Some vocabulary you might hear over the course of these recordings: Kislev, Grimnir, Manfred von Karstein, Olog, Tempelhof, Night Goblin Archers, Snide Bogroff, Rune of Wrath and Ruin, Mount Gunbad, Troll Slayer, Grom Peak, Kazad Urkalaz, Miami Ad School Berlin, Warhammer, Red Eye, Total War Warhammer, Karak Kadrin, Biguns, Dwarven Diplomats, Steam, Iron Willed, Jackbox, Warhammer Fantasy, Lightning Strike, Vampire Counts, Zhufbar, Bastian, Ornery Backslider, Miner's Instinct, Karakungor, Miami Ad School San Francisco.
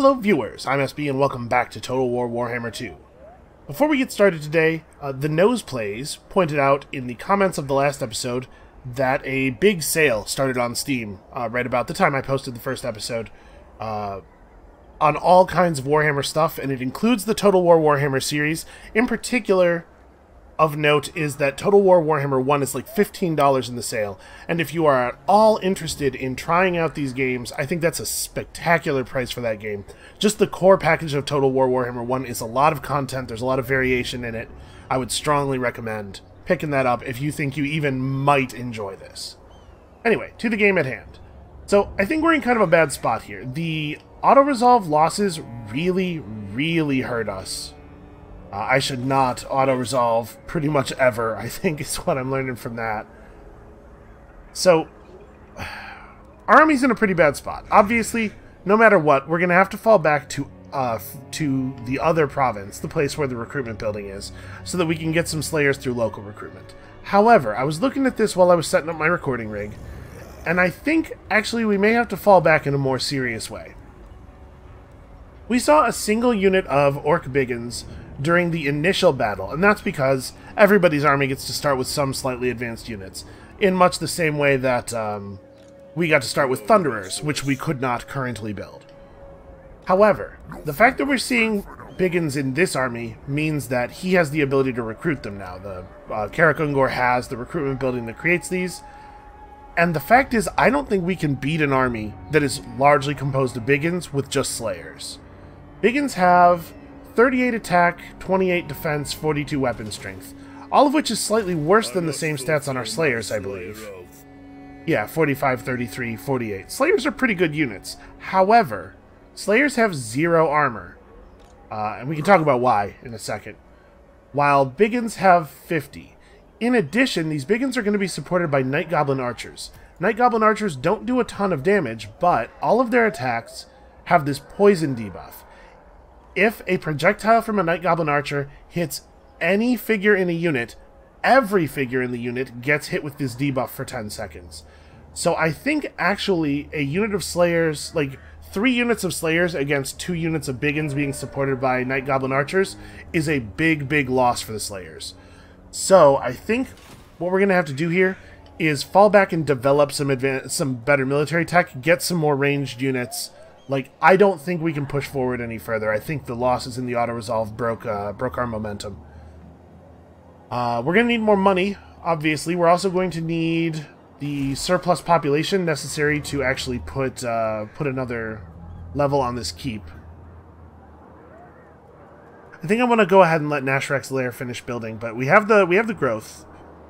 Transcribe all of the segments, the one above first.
Hello viewers, I'm SB and welcome back to Total War Warhammer 2. Before we get started today, the Noseplays pointed out in the comments of the last episode that a big sale started on Steam right about the time I posted the first episode on all kinds of Warhammer stuff, and it includes the Total War Warhammer series. In particular, of note is that Total War Warhammer 1 is like $15 in the sale, and if you are at all interested in trying out these games, I think that's a spectacular price for that game. Just the core package of Total War Warhammer 1 is a lot of content, there's a lot of variation in it. I would strongly recommend picking that up if you think you even might enjoy this. Anyway, to the game at hand. So, I think we're in kind of a bad spot here. The auto-resolve losses really hurt us. I should not auto-resolve pretty much ever, I think is what I'm learning from that. So, our army's in a pretty bad spot. Obviously, no matter what, we're going to have to fall back to the other province, the place where the recruitment building is, so that we can get some Slayers through local recruitment. However, I was looking at this while I was setting up my recording rig, and I think, actually, we may have to fall back in a more serious way. We saw a single unit of Orc Biguns during the initial battle, and that's because everybody's army gets to start with some slightly advanced units, in much the same way that we got to start with Thunderers, which we could not currently build. However, the fact that we're seeing Biguns in this army means that he has the ability to recruit them now. The Karakungor has the recruitment building that creates these, and the fact is I don't think we can beat an army that is largely composed of Biguns with just Slayers. Biguns have 38 attack, 28 defense, 42 weapon strength. All of which is slightly worse than the same stats on our Slayers, I believe. Yeah, 45, 33, 48. Slayers are pretty good units. However, Slayers have 0 armor. And we can talk about why in a second. While Biguns have 50. In addition, these Biguns are going to be supported by Night Goblin Archers. Night Goblin Archers don't do a ton of damage, but all of their attacks have this poison debuff. If a projectile from a Night Goblin Archer hits any figure in a unit, every figure in the unit gets hit with this debuff for 10 seconds. So I think actually a unit of Slayers, like 3 units of Slayers against 2 units of Biguns being supported by Night Goblin Archers is a big loss for the Slayers. So I think what we're going to have to do here is fall back and develop some better military tech, get some more ranged units. Like, I don't think we can push forward any further. I think the losses in the auto-resolve broke our momentum. We're going to need more money, obviously. We're also going to need the surplus population necessary to actually put, put another level on this keep. I think I want to go ahead and let Nashrak's lair finish building, but we have the growth.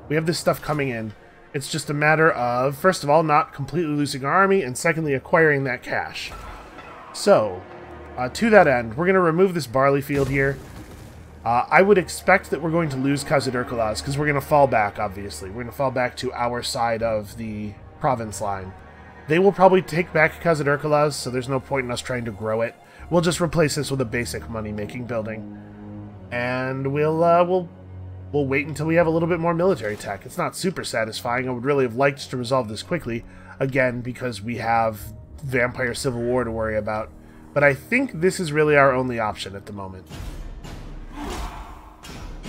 We have this stuff coming in. It's just a matter of, first of all, not completely losing our army, and secondly, acquiring that cash. So, to that end, we're going to remove this barley field here. I would expect that we're going to lose Kazad Urkalaz, because we're going to fall back, obviously. We're going to fall back to our side of the province line. They will probably take back Kazad Urkalaz, so there's no point in us trying to grow it. We'll just replace this with a basic money-making building. And we'll wait until we have a little bit more military tech. It's not super satisfying. I would really have liked to resolve this quickly, again, because we have Vampire Civil War to worry about, but I think this is really our only option at the moment.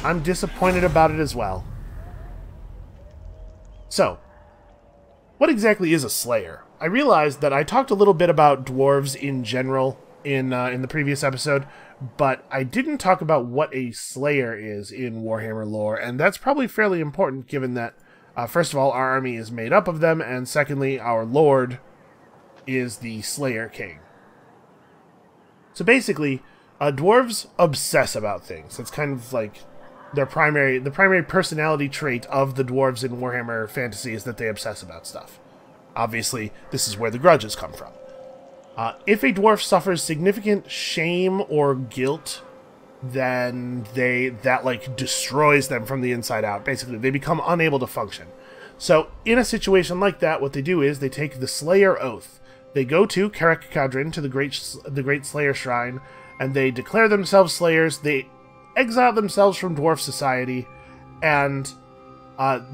I'm disappointed about it as well. So, what exactly is a Slayer? I realized that I talked a little bit about dwarves in general in the previous episode, but I didn't talk about what a Slayer is in Warhammer lore, and that's probably fairly important given that, first of all, our army is made up of them, and secondly, our lord is the Slayer King. So basically, dwarves obsess about things. That's kind of like their primary personality trait of the dwarves in Warhammer Fantasy is that they obsess about stuff. Obviously, this is where the grudges come from. If a dwarf suffers significant shame or guilt, then that destroys them from the inside out. Basically, they become unable to function. So, in a situation like that, what they do is they take the Slayer Oath. They go to Karak Kadrin, to the great Slayer Shrine, and they declare themselves Slayers. They exile themselves from Dwarf Society, and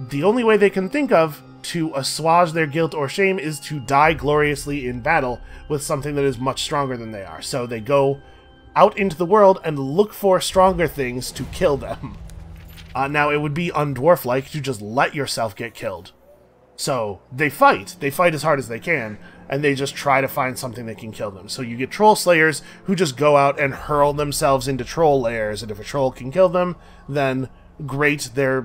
the only way they can think of to assuage their guilt or shame is to die gloriously in battle with something that is much stronger than they are. So they go out into the world and look for stronger things to kill them. Now, it would be undwarf-like to just let yourself get killed. So they fight. They fight as hard as they can, and they just try to find something that can kill them. So you get Troll Slayers who just go out and hurl themselves into Troll Lairs, and if a troll can kill them, then great, their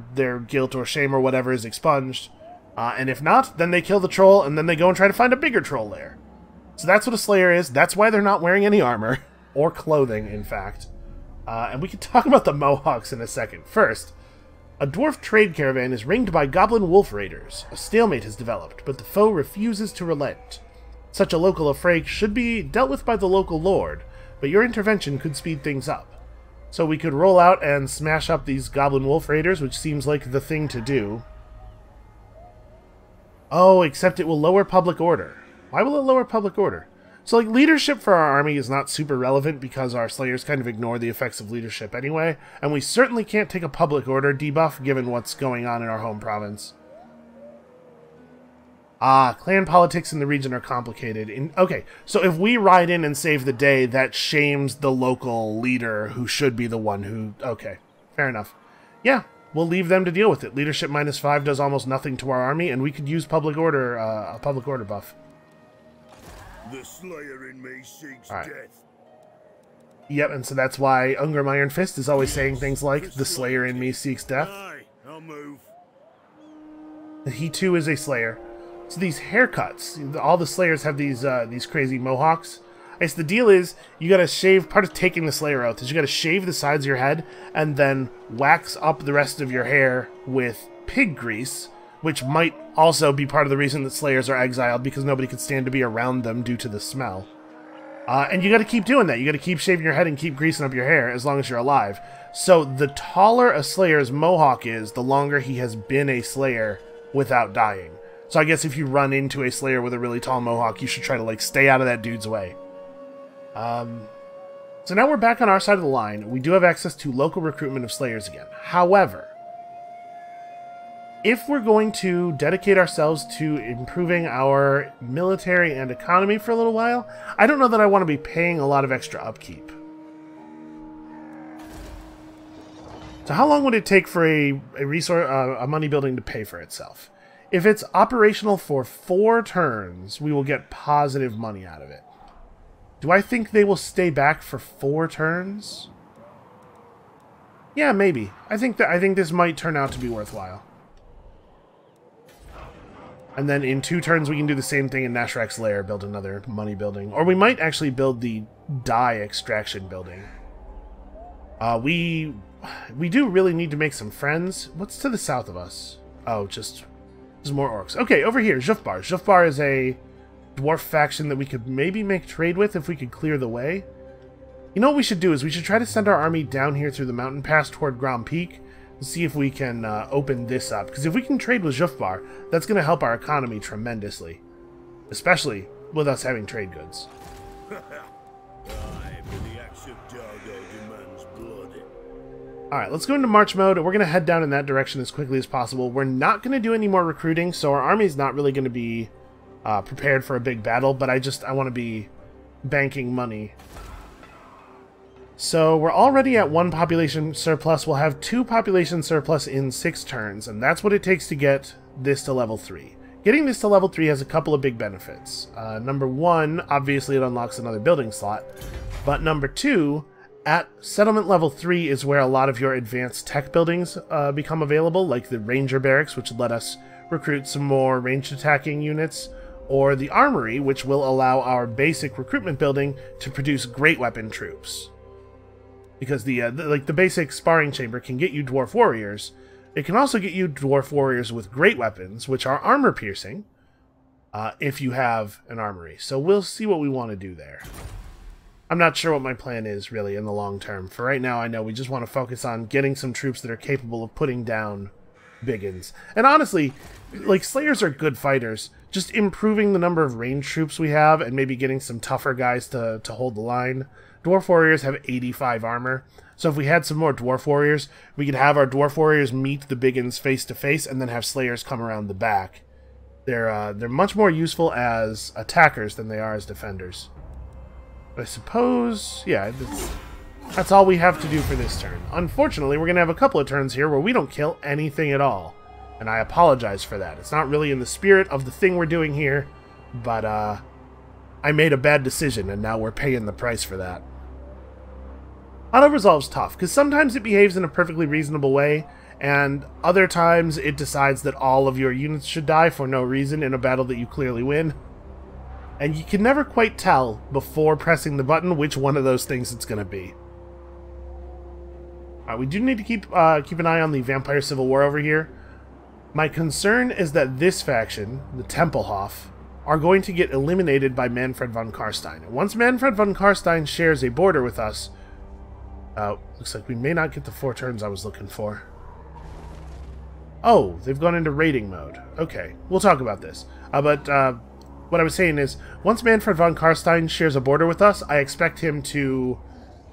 guilt or shame or whatever is expunged. And if not, then they kill the troll, and then they go and try to find a bigger Troll Lair. So that's what a Slayer is. That's why they're not wearing any armor, or clothing, in fact. And we can talk about the Mohawks in a second. First, a dwarf trade caravan is ringed by goblin wolf raiders. A stalemate has developed, but the foe refuses to relent. Such a local affray should be dealt with by the local lord, but your intervention could speed things up. So we could roll out and smash up these goblin wolf raiders, which seems like the thing to do. Oh, except it will lower public order. Why will it lower public order? So, like, leadership for our army is not super relevant because our slayers kind of ignore the effects of leadership anyway, and we certainly can't take a public order debuff given what's going on in our home province. Ah, clan politics in the region are complicated. Okay, so if we ride in and save the day, that shames the local leader who should be the one who... Okay, fair enough. Yeah, we'll leave them to deal with it. Leadership -5 does almost nothing to our army, and we could use public order, a public order buff. The Slayer in me seeks death. Yep, and so that's why Ungram Iron Fist is always saying things like, the Slayer in me seeks death. Aye, I'll move. He too is a Slayer. So these haircuts, all the Slayers have these crazy mohawks. I guess the deal is, you gotta shave, part of taking the Slayer out is you gotta shave the sides of your head and then wax up the rest of your hair with pig grease, which might also be part of the reason that Slayers are exiled, because nobody could stand to be around them due to the smell. And you gotta keep doing that. You gotta keep shaving your head and keep greasing up your hair as long as you're alive. So the taller a Slayer's mohawk is, the longer he has been a Slayer without dying. So I guess if you run into a Slayer with a really tall mohawk, you should try to, like, stay out of that dude's way. So now we're back on our side of the line. We do have access to local recruitment of Slayers again. However, if we're going to dedicate ourselves to improving our military and economy for a little while, I don't know that I want to be paying a lot of extra upkeep. So how long would it take for a resource, a money building to pay for itself? If it's operational for 4 turns, we will get positive money out of it. Do I think they will stay back for 4 turns? Yeah, maybe. I think this might turn out to be worthwhile. And then in 2 turns we can do the same thing in Nashrak's lair, build another money building. Or we might actually build the dye extraction building. We do really need to make some friends. What's to the south of us? Oh, just... There's more orcs. Okay, over here, Zhufbar. Zhufbar is a dwarf faction that we could maybe make trade with if we could clear the way. You know what we should do is we should try to send our army down here through the mountain pass toward Grom Peak and see if we can open this up. Because if we can trade with Zhufbar, that's going to help our economy tremendously. Especially with us having trade goods. Alright, let's go into march mode, and we're going to head down in that direction as quickly as possible. We're not going to do any more recruiting, so our army's not really going to be prepared for a big battle, but I want to be banking money. So we're already at 1 population surplus. We'll have 2 population surplus in 6 turns, and that's what it takes to get this to level 3. Getting this to level 3 has a couple of big benefits. Number 1, obviously it unlocks another building slot, but number 2... At settlement level 3 is where a lot of your advanced tech buildings become available, like the Ranger Barracks, which let us recruit some more ranged attacking units, or the Armory, which will allow our basic recruitment building to produce great weapon troops. Because the basic sparring chamber can get you dwarf warriors. It can also get you dwarf warriors with great weapons, which are armor piercing, if you have an armory. So we'll see what we want to do there. I'm not sure what my plan is, really, in the long term. For right now, I know we just want to focus on getting some troops that are capable of putting down Biguns. And honestly, like, Slayers are good fighters. Just improving the number of ranged troops we have and maybe getting some tougher guys to hold the line. Dwarf Warriors have 85 armor. So if we had some more Dwarf Warriors, we could have our Dwarf Warriors meet the Biguns face to face and then have Slayers come around the back They're much more useful as attackers than they are as defenders. I suppose, yeah, that's all we have to do for this turn. Unfortunately, we're going to have a couple of turns here where we don't kill anything at all. And I apologize for that. It's not really in the spirit of the thing we're doing here, but I made a bad decision, and now we're paying the price for that. Auto-resolve's tough, because sometimes it behaves in a perfectly reasonable way, and other times it decides that all of your units should die for no reason in a battle that you clearly win. And you can never quite tell before pressing the button which one of those things it's going to be. We do need to keep an eye on the Vampire Civil War over here. My concern is that this faction, the Tempelhof, are going to get eliminated by Manfred von Karstein. Once Manfred von Karstein shares a border with us, looks like we may not get the 4 turns I was looking for. Oh, they've gone into raiding mode. Okay, we'll talk about this. But what I was saying is, once Manfred von Karstein shares a border with us, I expect him to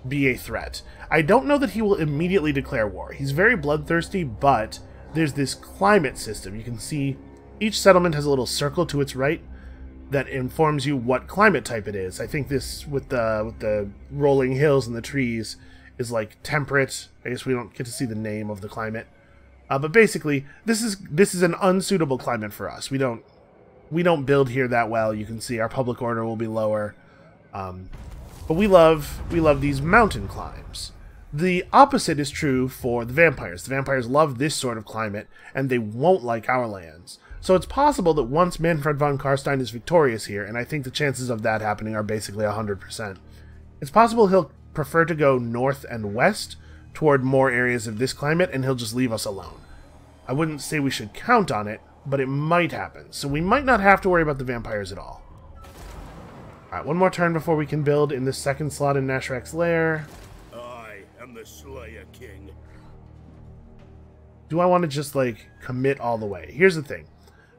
be a threat. I don't know that he will immediately declare war. He's very bloodthirsty, but there's this climate system. You can see each settlement has a little circle to its right that informs you what climate type it is. I think this, with the rolling hills and the trees, is like temperate. I guess we don't get to see the name of the climate. But basically, this is an unsuitable climate for us. We don't build here that well. You can see our public order will be lower. But we love these mountain climbs. The opposite is true for the vampires. The vampires love this sort of climate, and they won't like our lands. So it's possible that once Manfred von Karstein is victorious here, and I think the chances of that happening are basically 100%, it's possible he'll prefer to go north and west toward more areas of this climate, and he'll just leave us alone. I wouldn't say we should count on it, but it might happen, so we might not have to worry about the vampires at all. Alright, one more turn before we can build in the second slot in Nashrak's lair. I am the Slayer King. Do I want to just, like, commit all the way? Here's the thing.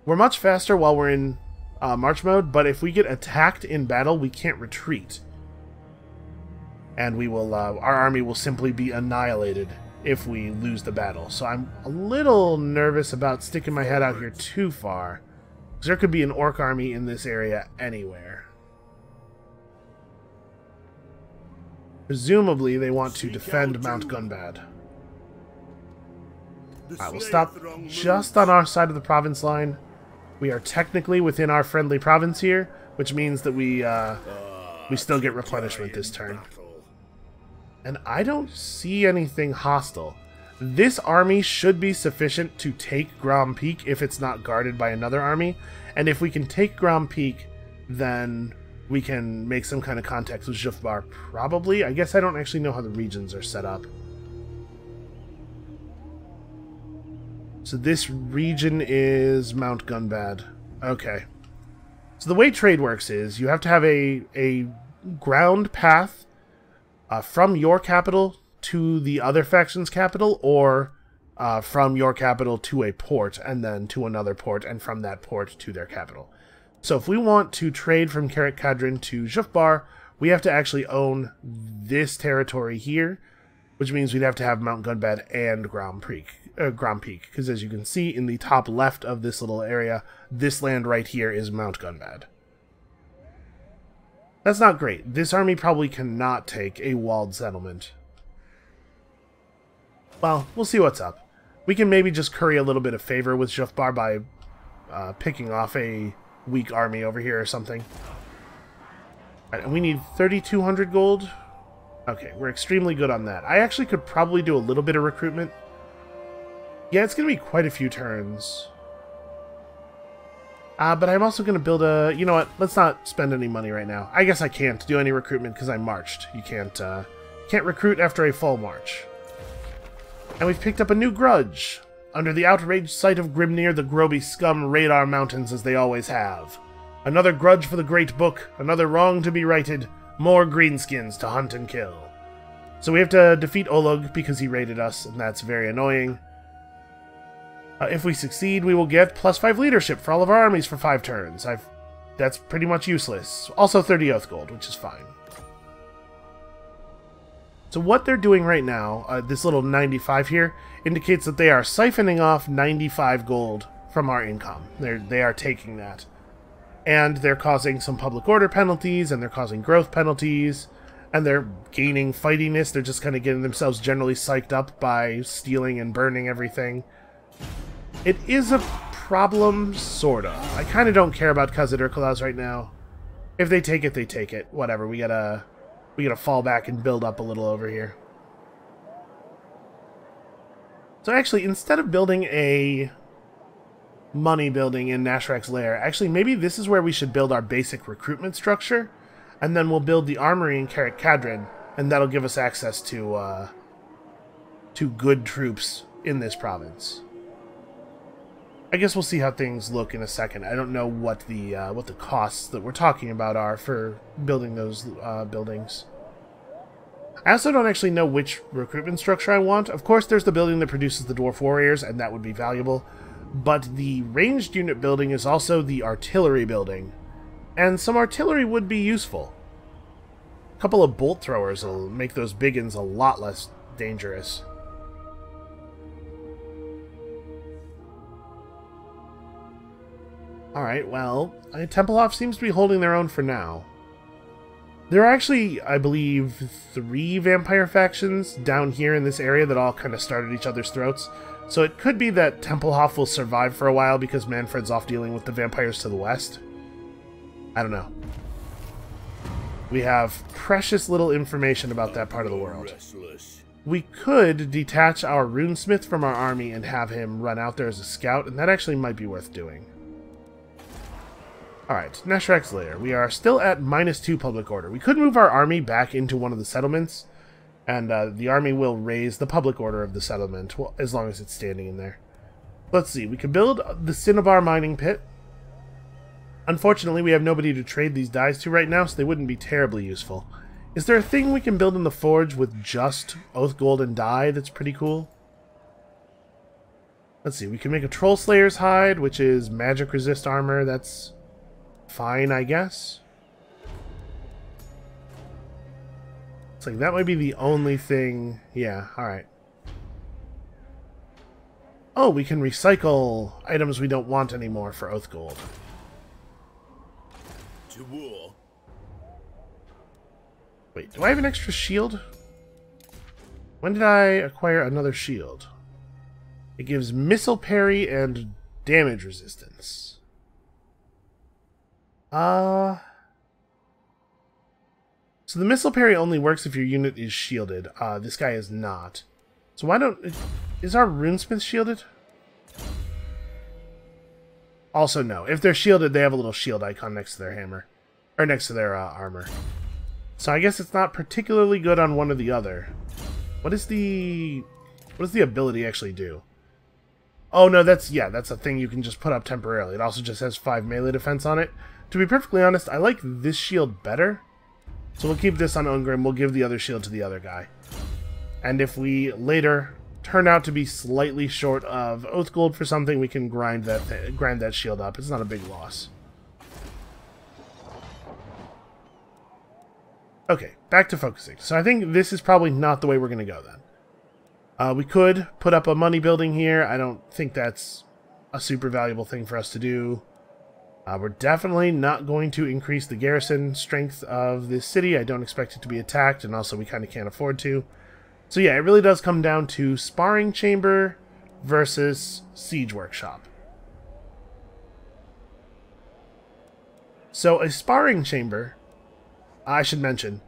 We're much faster while we're in march mode, but if we get attacked in battle, we can't retreat. And we will, our army will simply be annihilated if we lose the battle. So I'm a little nervous about sticking my head out here too far, because there could be an orc army in this area anywhere. Presumably, they want to defend Mount Gunbad. Alright, we'll stop just on our side of the province line. We are technically within our friendly province here, which means that we still get replenishment this turn. And I don't see anything hostile. This army should be sufficient to take Grom Peak if it's not guarded by another army. And if we can take Grom Peak, then we can make some kind of contact with Zhufbar, probably. I guess I don't actually know how the regions are set up. So this region is Mount Gunbad. Okay. So the way trade works is you have to have a ground path from your capital to the other faction's capital, or from your capital to a port, and then to another port, and from that port to their capital. So if we want to trade from Karak Kadrin to Zhufbar, we have to actually own this territory here, which means we'd have to have Mount Gunbad and Grom Peak, because as you can see in the top left of this little area, this land right here is Mount Gunbad. That's not great. This army probably cannot take a walled settlement. Well, we'll see what's up. We can maybe just curry a little bit of favor with Zhufbar by picking off a weak army over here or something. Alright, and we need 3,200 gold. Okay, we're extremely good on that. I actually could probably do a little bit of recruitment. Yeah, it's going to be quite a few turns. But I'm also going to build a... You know what? Let's not spend any money right now. I guess I can't do any recruitment because I marched. You can't recruit after a full march. And we've picked up a new grudge. Under the outraged sight of Grimnir, the Groby scum raid our mountains as they always have. Another grudge for the great book, another wrong to be righted, more greenskins to hunt and kill. So we have to defeat Olog because he raided us, and that's very annoying. If we succeed, we will get +5 leadership for all of our armies for 5 turns. That's pretty much useless. Also 30 oath gold, which is fine. So what they're doing right now, this little 95 here, indicates that they are siphoning off 95 gold from our income. They are taking that. And they're causing some public order penalties, and they're causing growth penalties, and they're gaining fightiness. They're just kind of getting themselves generally psyched up by stealing and burning everything. It is a problem, sort of. I kind of don't care about Kazad Urkalaz right now. If they take it, they take it. Whatever, we gotta fall back and build up a little over here. So actually, instead of building a money building in Nashrak's lair, actually maybe this is where we should build our basic recruitment structure, and then we'll build the armory in Karak Kadrin, and that'll give us access to good troops in this province. I guess we'll see how things look in a second. I don't know what the costs that we're talking about are for building those buildings. I also don't actually know which recruitment structure I want. Of course, there's the building that produces the Dwarf Warriors, and that would be valuable. But the ranged unit building is also the artillery building. And some artillery would be useful. A couple of bolt throwers will make those Biguns a lot less dangerous. Alright, well, Tempelhof seems to be holding their own for now. There are actually, I believe, 3 vampire factions down here in this area that all kind of start at each other's throats. So it could be that Tempelhof will survive for a while because Manfred's off dealing with the vampires to the west. I don't know. We have precious little information about that part of the world. We could detach our runesmith from our army and have him run out there as a scout, and that actually might be worth doing. Alright, Nashrak's lair. We are still at -2 public order. We could move our army back into one of the settlements, and the army will raise the public order of the settlement, well, as long as it's standing in there. Let's see, we could build the Cinnabar mining pit. Unfortunately, we have nobody to trade these dyes to right now, so they wouldn't be terribly useful. Is there a thing we can build in the forge with just oath gold and dye that's pretty cool? Let's see, we can make a Troll Slayer's hide, which is magic resist armor. That's fine, I guess. It's like that might be the only thing. Yeah, alright. Oh, we can recycle items we don't want anymore for oath gold. To war. Wait, do I have an extra shield? When did I acquire another shield? It gives missile parry and damage resistance. So the missile parry only works if your unit is shielded. This guy is not. So why don't... Is our runesmith shielded? Also, no. If they're shielded, they have a little shield icon next to their hammer. Or next to their armor. So I guess it's not particularly good on one or the other. What does the ability actually do? Oh, no, that's a thing you can just put up temporarily. It also just has 5 melee defense on it. To be perfectly honest, I like this shield better. So we'll keep this on Ungrim, we'll give the other shield to the other guy. And if we later turn out to be slightly short of oath gold for something, we can grind that shield up. It's not a big loss. Okay, back to focusing. So I think this is probably not the way we're going to go then. We could put up a money building here. I don't think that's a super valuable thing for us to do. We're definitely not going to increase the garrison strength of this city. I don't expect it to be attacked, and also we kind of can't afford to. So yeah, it really does come down to sparring chamber versus siege workshop. So a sparring chamber, I should mention,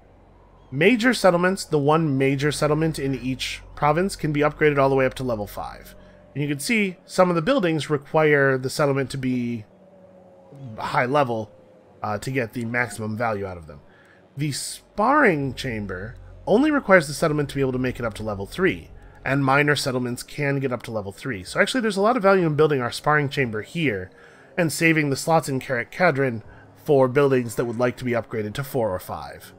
major settlements, the one major settlement in each province, can be upgraded all the way up to level 5. And you can see some of the buildings require the settlement to be high level to get the maximum value out of them. The sparring chamber only requires the settlement to be able to make it up to level 3, and minor settlements can get up to level 3. So actually there's a lot of value in building our sparring chamber here and saving the slots in Karak Kadrin for buildings that would like to be upgraded to 4 or 5.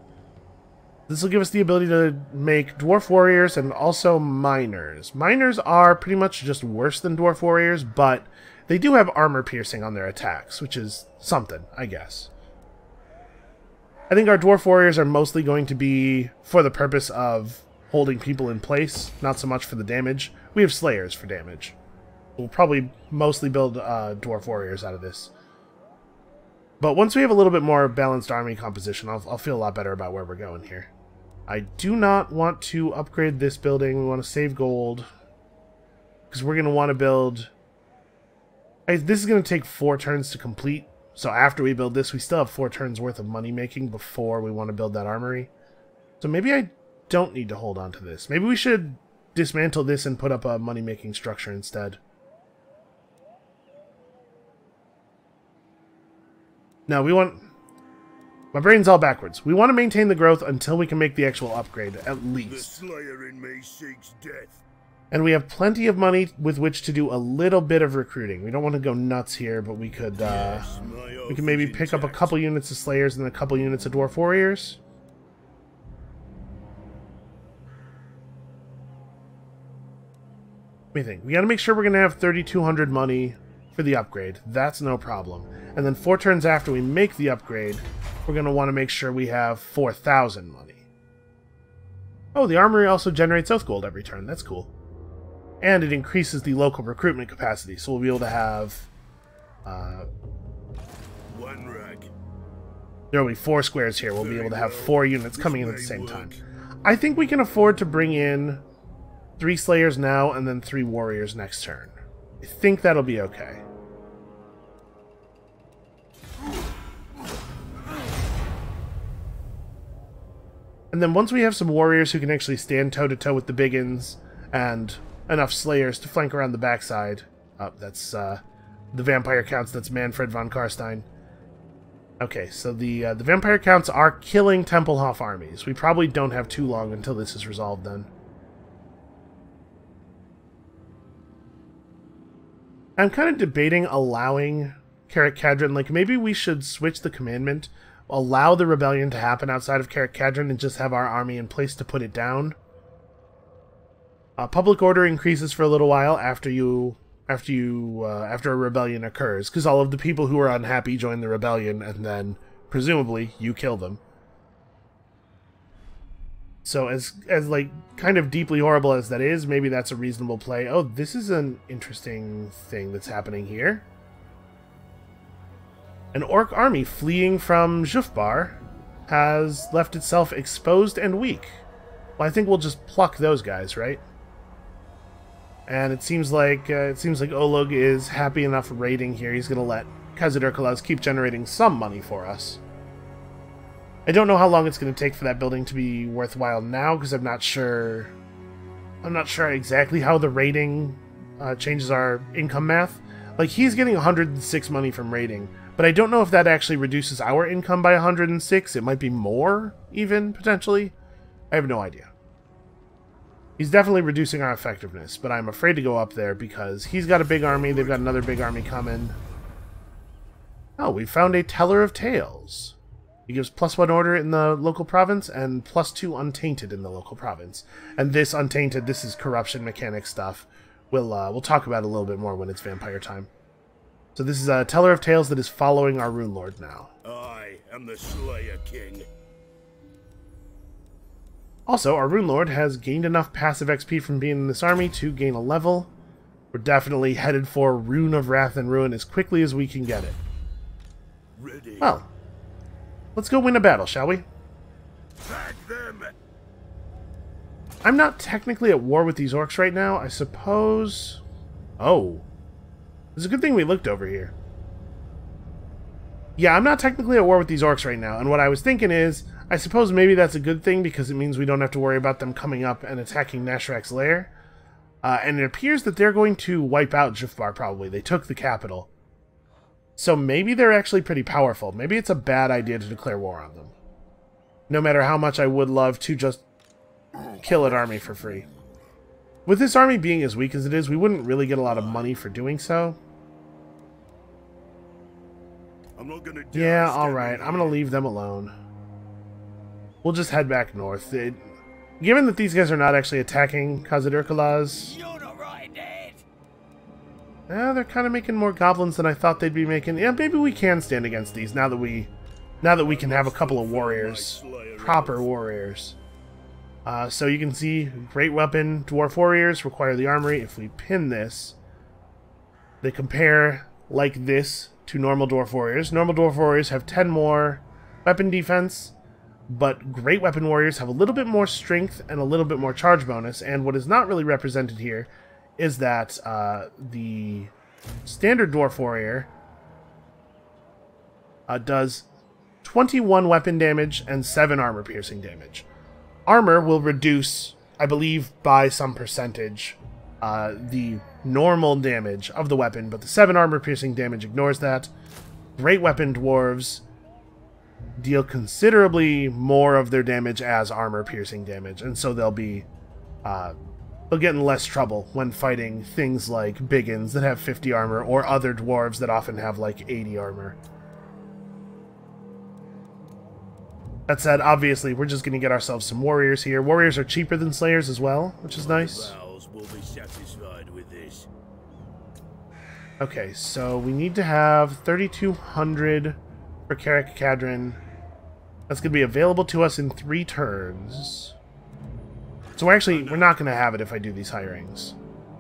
This will give us the ability to make Dwarf Warriors and also Miners. Miners are pretty much just worse than Dwarf Warriors, but they do have armor piercing on their attacks, which is something, I guess. I think our Dwarf Warriors are mostly going to be for the purpose of holding people in place, not so much for the damage. We have Slayers for damage. We'll probably mostly build Dwarf Warriors out of this. But once we have a little bit more balanced army composition, I'll feel a lot better about where we're going here. I do not want to upgrade this building. We want to save gold. Because we're going to want to build... This is going to take 4 turns to complete. So after we build this, we still have 4 turns worth of money making before we want to build that armory. So maybe I don't need to hold on to this. Maybe we should dismantle this and put up a money-making structure instead. No, we want... My brain's all backwards. We want to maintain the growth until we can make the actual upgrade, at least. The Slayer in me seeks death. And we have plenty of money with which to do a little bit of recruiting. We don't want to go nuts here, but we could we can maybe pick up a couple units of Slayers and a couple units of Dwarf Warriors. What do you think? We got to make sure we're going to have 3,200 money for the upgrade. That's no problem. And then 4 turns after we make the upgrade, we're going to want to make sure we have 4,000 money. Oh, the armory also generates oath gold every turn. That's cool. And it increases the local recruitment capacity, so we'll be able to have... One rag. There'll be 4 squares here. We'll be able to have 4 units coming in at the same time. I think we can afford to bring in 3 Slayers now, and then 3 Warriors next turn. I think that'll be okay. And then once we have some Warriors who can actually stand toe-to-toe with the Biguns, and enough Slayers to flank around the backside... Oh, that's the Vampire Counts, that's Manfred von Karstein. Okay, so the Vampire Counts are killing Tempelhof armies. We probably don't have too long until this is resolved then. I'm kind of debating allowing Karak Kadrin, like maybe we should switch the commandment, allow the rebellion to happen outside of Karak Kadrin and just have our army in place to put it down. Public order increases for a little while after a rebellion occurs, because all of the people who are unhappy join the rebellion and then presumably you kill them. So as like kind of deeply horrible as that is, maybe that's a reasonable play. Oh, this is an interesting thing that's happening here. An orc army fleeing from Zhufbar has left itself exposed and weak. Well, I think we'll just pluck those guys, right? And it seems like Olog is happy enough raiding here. He's going to let Kazad Urkalaz keep generating some money for us. I don't know how long it's going to take for that building to be worthwhile now, because I'm not sure exactly how the raiding changes our income math. Like, he's getting 106 money from raiding, but I don't know if that actually reduces our income by 106. It might be more, even, potentially. I have no idea. He's definitely reducing our effectiveness, but I'm afraid to go up there because he's got a big army, they've got another big army coming. Oh, we found a Teller of Tales. It gives +1 order in the local province and +2 untainted in the local province. And this untainted, this is corruption mechanic stuff. We'll talk about it a little bit more when it's vampire time. So this is a Teller of Tales that is following our Rune Lord now. I am the Slayer King. Also, our Rune Lord has gained enough passive XP from being in this army to gain a level. We're definitely headed for Rune of Wrath and Ruin as quickly as we can get it. Ready. Well. Let's go win a battle, shall we? I'm not technically at war with these orcs right now, I suppose. Oh. It's a good thing we looked over here. Yeah, I'm not technically at war with these orcs right now, and what I was thinking is, I suppose maybe that's a good thing because it means we don't have to worry about them coming up and attacking Nashrak's lair. And it appears that they're going to wipe out Zhufbar, probably. They took the capital. So maybe they're actually pretty powerful. Maybe it's a bad idea to declare war on them. No matter how much I would love to just kill an army for free. With this army being as weak as it is, we wouldn't really get a lot of money for doing so. Yeah, alright. I'm going to leave them alone. We'll just head back north. Given that these guys are not actually attacking Kazad Urkalaz... they're kind of making more goblins than I thought they'd be making. Yeah, maybe we can stand against these now that we can have a couple of warriors, proper warriors. So you can see, great weapon, dwarf warriors require the armory. If we pin this, They compare like this to normal Dwarf Warriors. Normal Dwarf Warriors have 10 more weapon defense, but Great Weapon Warriors have a little bit more strength and a little bit more charge bonus. And what is not really represented here is that the standard Dwarf Warrior does 21 weapon damage and 7 armor-piercing damage. Armor will reduce, I believe, by some percentage, the normal damage of the weapon, but the 7 armor-piercing damage ignores that. Great Weapon Dwarves deal considerably more of their damage as armor-piercing damage, and so they'll get in less trouble when fighting things like Biguns that have 50 armor, or other Dwarves that often have, like, 80 armor. That said, obviously, we're just going to get ourselves some Warriors here. Warriors are cheaper than Slayers as well, which is nice. Okay, so we need to have 3,200 for Karak Kadrin. That's going to be available to us in 3 turns. So we're not going to have it if I do these hirings,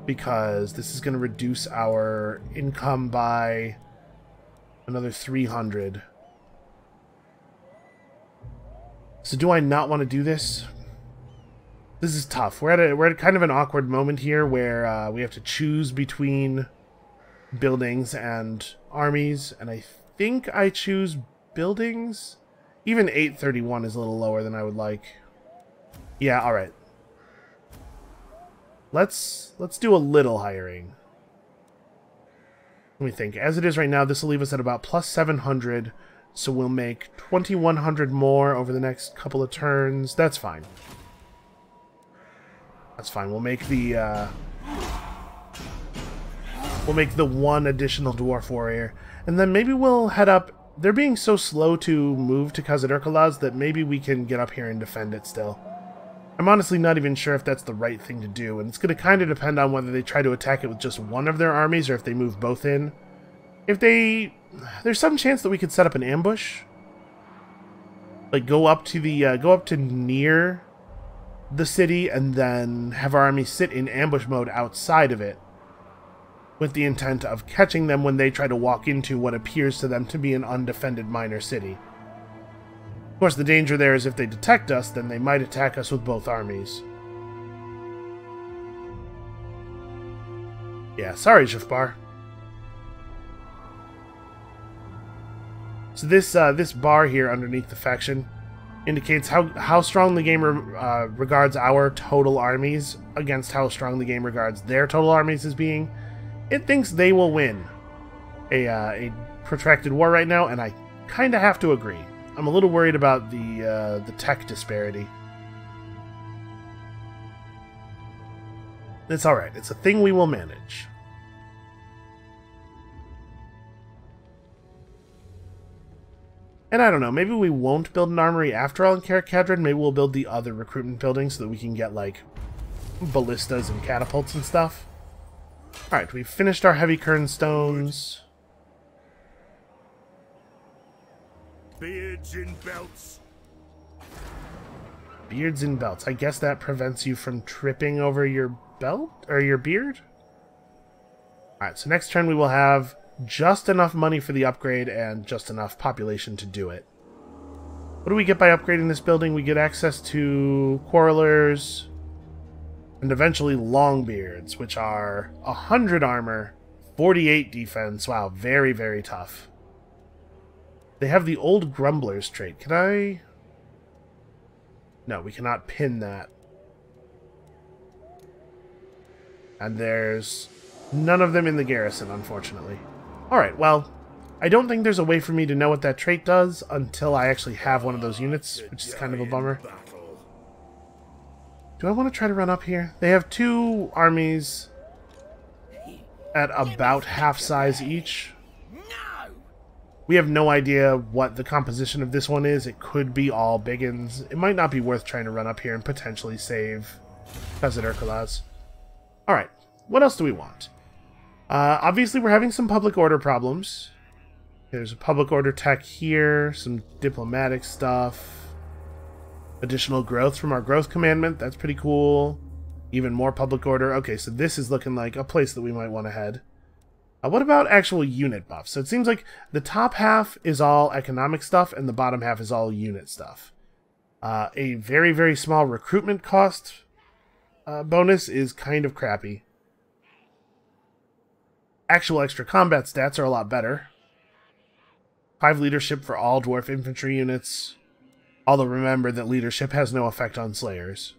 because this is going to reduce our income by another 300. So do I not want to do this? This is tough. We're at kind of an awkward moment here where we have to choose between buildings and armies, and I think I choose buildings. Even 831 is a little lower than I would like. Yeah, all right. Let's do a little hiring. Let me think. As it is right now, this will leave us at about plus 700. So we'll make 2,100 more over the next couple of turns. That's fine. That's fine. We'll make the one additional Dwarf Warrior. And then maybe we'll head up. They're being so slow to move to Kazad Urkalaz that maybe we can get up here and defend it still. I'm honestly not even sure if that's the right thing to do. And it's going to kind of depend on whether they try to attack it with just one of their armies or if they move both in. If they... There's some chance that we could set up an ambush, like go up to near the city and then have our army sit in ambush mode outside of it, with the intent of catching them when they try to walk into what appears to them to be an undefended minor city. Of course, the danger there is if they detect us, then they might attack us with both armies. Yeah, sorry, Zhufbar. So this bar here underneath the faction indicates how strong the game regards our total armies against how strong the game regards their total armies as being. It thinks they will win a protracted war right now, and I kind of have to agree. I'm a little worried about the tech disparity. It's all right. It's a thing we will manage. And I don't know, maybe we won't build an armory after all in Karak Kadrin. Maybe we'll build the other recruitment building so that we can get, like, ballistas and catapults and stuff. Alright, we've finished our heavy kernstones. Beards in belts. Beards in belts. I guess that prevents you from tripping over your belt? Or your beard? Alright, so next turn we will have just enough money for the upgrade and just enough population to do it. What do we get by upgrading this building? We get access to Quarrelers and eventually Longbeards, which are 100 armor, 48 defense. Wow, very, very tough. They have the old Grumblers trait. Can I... No, we cannot pin that. And there's none of them in the garrison, unfortunately. Alright, well, I don't think there's a way for me to know what that trait does until I actually have one of those units, which is kind of a bummer. Do I want to try to run up here? They have 2 armies at about half size each. We have no idea what the composition of this one is. It could be all Biguns. It might not be worth trying to run up here and potentially save Kazad Urkalaz. Alright, what else do we want? Obviously, we're having some public order problems. There's a public order tech here, some diplomatic stuff, additional growth from our growth commandment. That's pretty cool. Even more public order. Okay, so this is looking like a place that we might want to head. What about actual unit buffs? So it seems like the top half is all economic stuff and the bottom half is all unit stuff. A very, very small recruitment cost bonus is kind of crappy. Actual extra combat stats are a lot better. 5 leadership for all dwarf infantry units. Although remember that leadership has no effect on slayers.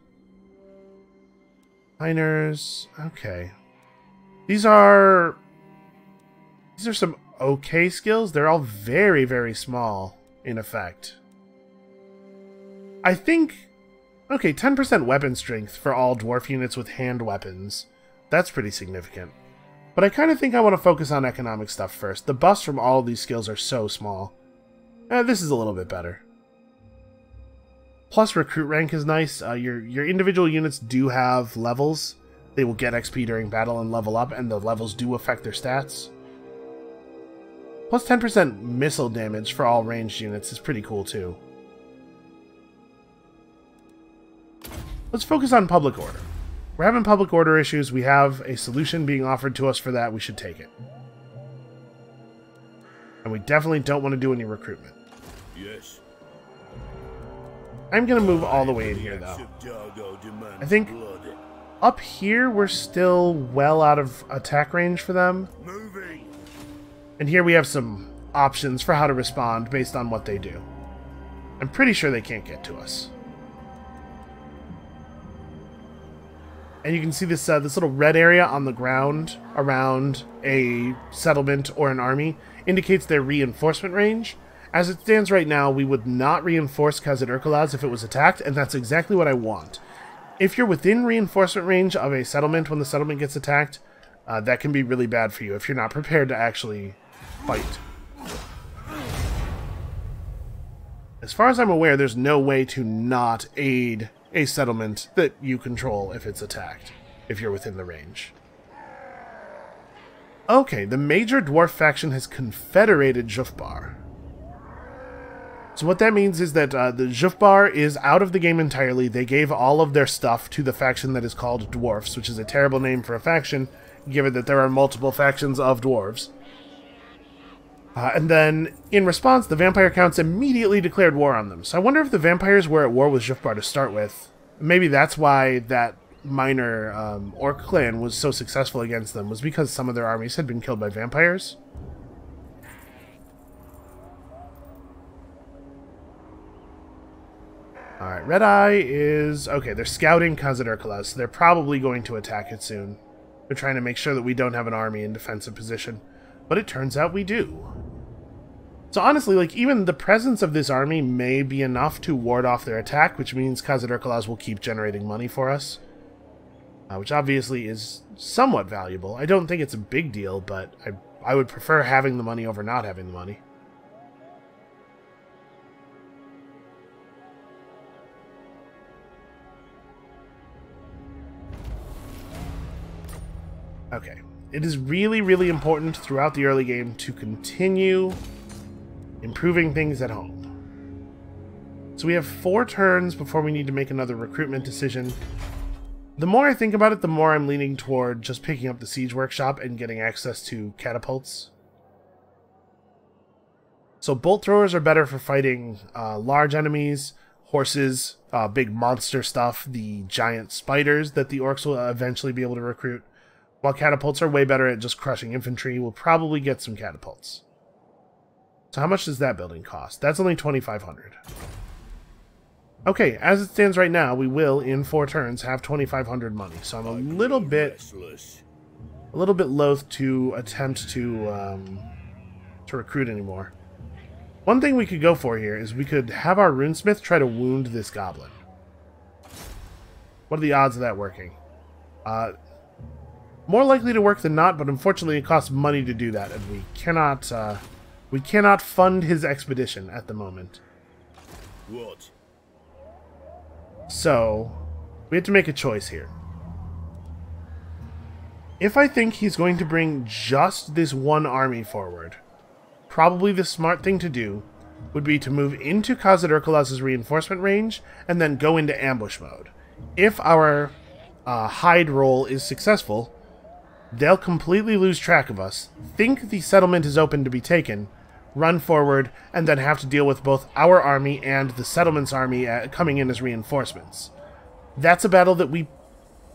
Miners. Okay. These are some okay skills. They're all very, very small in effect. I think... okay, 10% weapon strength for all dwarf units with hand weapons. That's pretty significant. But I kind of think I want to focus on economic stuff first. The buffs from all of these skills are so small. This is a little bit better. Plus, recruit rank is nice. Your individual units do have levels. They will get XP during battle and level up, and the levels do affect their stats. Plus 10% missile damage for all ranged units is pretty cool, too. Let's focus on public order. We're having public order issues. We have a solution being offered to us for that. We should take it. And we definitely don't want to do any recruitment. Yes. I'm going to move all the way in here, though. I think up here we're still well out of attack range for them. And here we have some options for how to respond based on what they do. I'm pretty sure they can't get to us. And you can see this this little red area on the ground around a settlement or an army indicates their reinforcement range. As it stands right now, we would not reinforce Kazad Urkalaz if it was attacked, and that's exactly what I want. If you're within reinforcement range of a settlement when the settlement gets attacked, that can be really bad for you if you're not prepared to actually fight. As far as I'm aware, there's no way to not aid a settlement that you control if it's attacked, if you're within the range. Okay, the major dwarf faction has confederated Zhufbar. So what that means is that the Zhufbar is out of the game entirely. They gave all of their stuff to the faction that is called Dwarfs, which is a terrible name for a faction, given that there are multiple factions of Dwarves. And then, in response, the Vampire Counts immediately declared war on them. So I wonder if the Vampires were at war with Zhufbar to start with. Maybe that's why that minor Orc clan was so successful against them, was because some of their armies had been killed by Vampires. Alright, Red Eye is... okay, they're scouting Kazad Urkalaz, so they're probably going to attack it soon. They're trying to make sure that we don't have an army in defensive position. But it turns out we do. So honestly, like, even the presence of this army may be enough to ward off their attack, which means Kazad Urkalaz will keep generating money for us. Which obviously is somewhat valuable. I don't think it's a big deal, but I would prefer having the money over not having the money. Okay. It is really, really important throughout the early game to continue improving things at home. So we have 4 turns before we need to make another recruitment decision. The more I think about it, the more I'm leaning toward just picking up the Siege Workshop and getting access to catapults. So bolt throwers are better for fighting large enemies, horses, big monster stuff, the giant spiders that the orcs will eventually be able to recruit. While catapults are way better at just crushing infantry, we'll probably get some catapults. So how much does that building cost? That's only 2,500. Okay, as it stands right now, we will, in 4 turns, have 2,500 money. So I'm a little bit loath to attempt to recruit anymore. One thing we could go for here is we could have our runesmith try to wound this goblin. What are the odds of that working? More likely to work than not, but unfortunately it costs money to do that, and we cannot. We cannot fund his expedition at the moment. What? So, we have to make a choice here. If I think he's going to bring just this one army forward, probably the smart thing to do would be to move into Kazad Urkalaz's reinforcement range and then go into ambush mode. If our hide roll is successful, They'll completely lose track of us, think the settlement is open to be taken, run forward, and then have to deal with both our army and the settlement's army coming in as reinforcements. That's a battle that we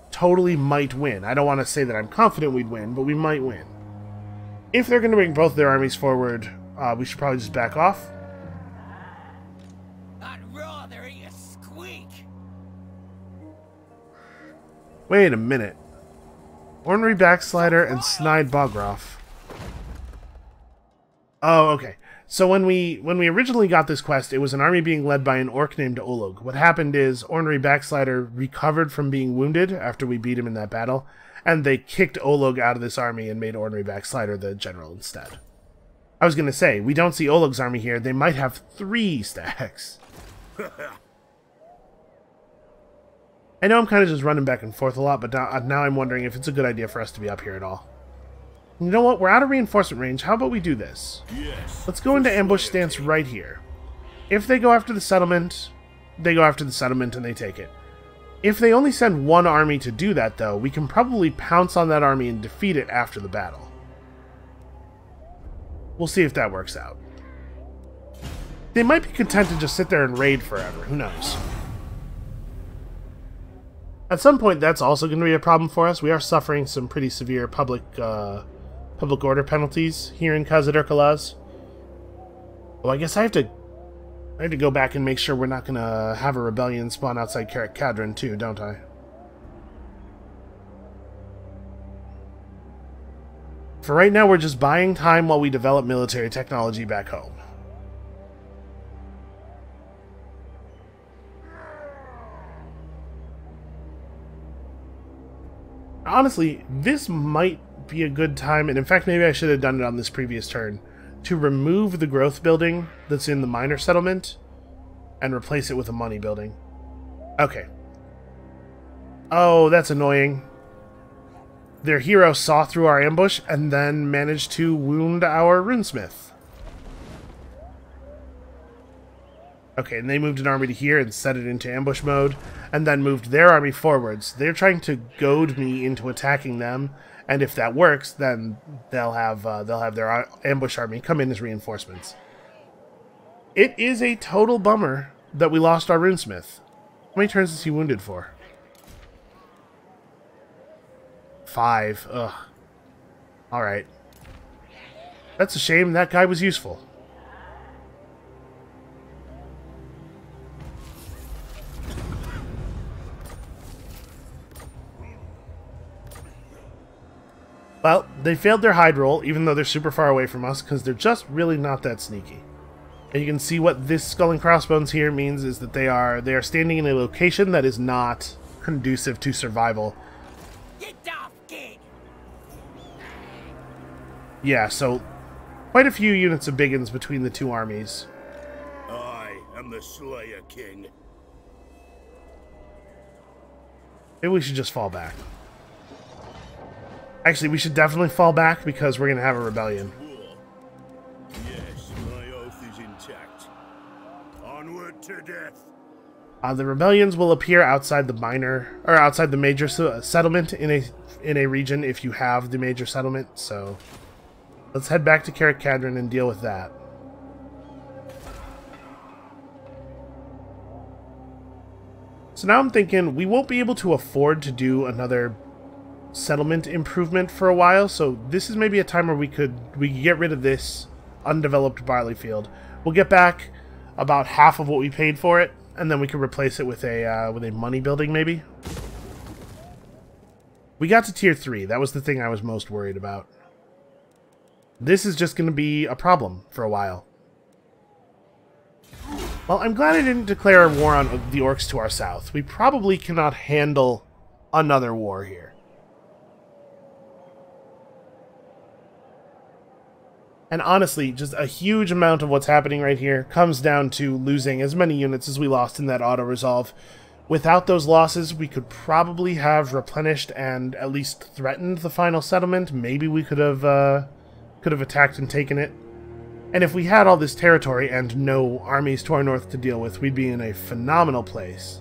totally might win. I don't want to say that I'm confident we'd win, but we might win. If they're going to bring both their armies forward, we should probably just back off. Not raw, there ain't a squeak. Wait a minute. Ornery Backslider and Snide Bogroff. Oh, okay. So when we originally got this quest, it was an army being led by an orc named Olog. What happened is Ornery Backslider recovered from being wounded after we beat him in that battle, and they kicked Olog out of this army and made Ornery Backslider the general instead. I was going to say, we don't see Olog's army here. They might have 3 stacks. I know I'm kind of just running back and forth a lot, but now I'm wondering if it's a good idea for us to be up here at all. You know what? We're out of reinforcement range. How about we do this? Yes. Let's go into ambush stance right here. If they go after the settlement, they go after the settlement and they take it. If they only send one army to do that, though, we can probably pounce on that army and defeat it after the battle. We'll see if that works out. They might be content to just sit there and raid forever. Who knows? At some point, that's also going to be a problem for us. We are suffering some pretty severe public order penalties here in Kazad Urkalaz. Well, I guess I have to go back and make sure we're not going to have a rebellion spawn outside Karak Kadrin too, don't I? For right now, we're just buying time while we develop military technology back home. Honestly, this might be a good time, and in fact maybe I should have done it on this previous turn, to remove the growth building that's in the miner settlement and replace it with a money building. Okay. Oh, that's annoying. Their hero saw through our ambush and then managed to wound our runesmith. Okay, and they moved an army to here and set it into ambush mode, and then moved their army forwards. They're trying to goad me into attacking them, and if that works, then they'll have their ambush army come in as reinforcements. It is a total bummer that we lost our runesmith. How many turns is he wounded for? 5. Ugh. All right. That's a shame. That guy was useful. Well, they failed their hide roll, even though they're super far away from us, because they're just really not that sneaky. And you can see what this skull and crossbones here means is that they are standing in a location that is not conducive to survival. Yeah, so quite a few units of Biguns between the two armies. I am the Slayer King. Maybe we should just fall back. Actually, we should definitely fall back because we're going to have a rebellion. Yes, my oath is intact. Onward to death. The rebellions will appear outside the minor or outside the major settlement in a region if you have the major settlement. So, let's head back to Karak Kadrin and deal with that. So now I'm thinking we won't be able to afford to do another settlement improvement for a while, so this is maybe a time where we could get rid of this undeveloped barley field. We'll get back about half of what we paid for it, and then we can replace it with a money building maybe. We got to tier 3. That was the thing I was most worried about. This is just going to be a problem for a while. Well, I'm glad I didn't declare war on the orcs to our south. We probably cannot handle another war here. And honestly, just a huge amount of what's happening right here comes down to losing as many units as we lost in that auto-resolve. Without those losses, we could probably have replenished and at least threatened the final settlement. Maybe we could have attacked and taken it. And if we had all this territory and no armies to our north to deal with, we'd be in a phenomenal place.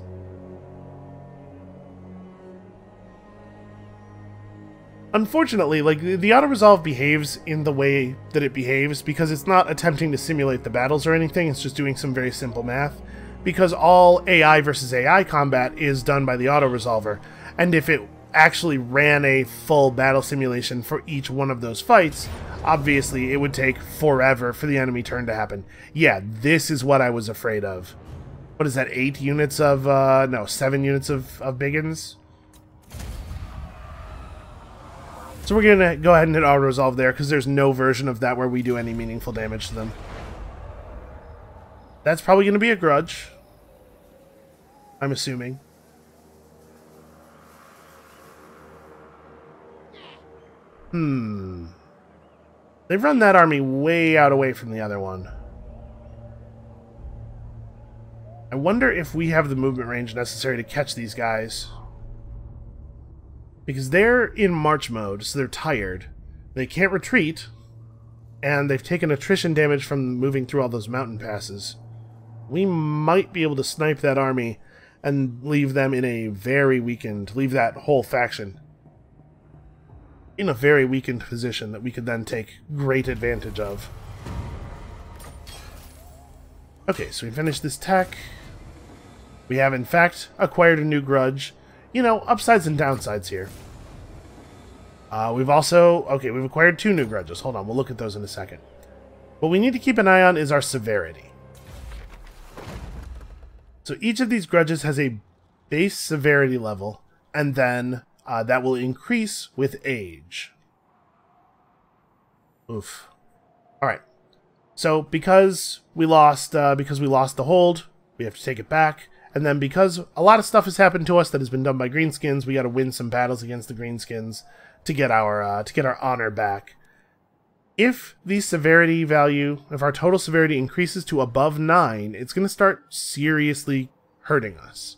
Unfortunately, like, the auto-resolve behaves in the way that it behaves because it's not attempting to simulate the battles or anything, it's just doing some very simple math. Because all AI versus AI combat is done by the auto-resolver, and if it actually ran a full battle simulation for each one of those fights, obviously it would take forever for the enemy turn to happen. Yeah, this is what I was afraid of. What is that, 8 units of, no, 7 units of Biguns? So we're going to go ahead and hit auto-resolve there, because there's no version of that where we do any meaningful damage to them. That's probably going to be a grudge, I'm assuming. Hmm. They've run that army way out away from the other one. I wonder if we have the movement range necessary to catch these guys. Because they're in march mode, so they're tired. They can't retreat, and they've taken attrition damage from moving through all those mountain passes. We might be able to snipe that army and leave them in a very weakened, leave that whole faction in a very weakened position that we could then take great advantage of. Okay, so we finished this tech. We have, in fact, acquired a new grudge. You know, upsides and downsides here. We've also... Okay, we've acquired 2 new grudges. Hold on, we'll look at those in a second. What we need to keep an eye on is our severity. So each of these grudges has a base severity level, and then that will increase with age. Oof. Alright. So because we lost the hold, we have to take it back. And then because a lot of stuff has happened to us that has been done by Greenskins, we got to win some battles against the Greenskins to get our honor back. If the severity value, if our total severity increases to above 9, it's going to start seriously hurting us.